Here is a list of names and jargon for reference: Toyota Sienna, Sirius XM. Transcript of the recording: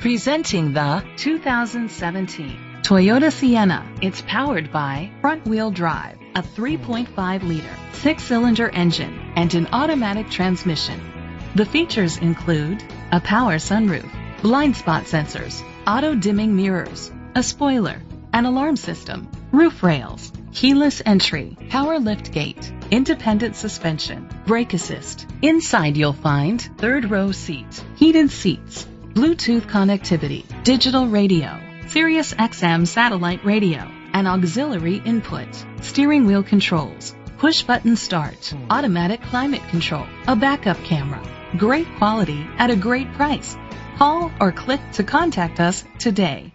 Presenting the 2017 Toyota Sienna. It's powered by front-wheel drive, a 3.5-liter, 6-cylinder engine, and an automatic transmission. The features include a power sunroof, blind spot sensors, auto-dimming mirrors, a spoiler, an alarm system, roof rails, keyless entry, power lift gate, independent suspension, brake assist. Inside you'll find third-row seats, heated seats, Bluetooth connectivity, digital radio, Sirius XM satellite radio, and auxiliary input, steering wheel controls, push-button start, automatic climate control, a backup camera. Great quality at a great price. Call or click to contact us today.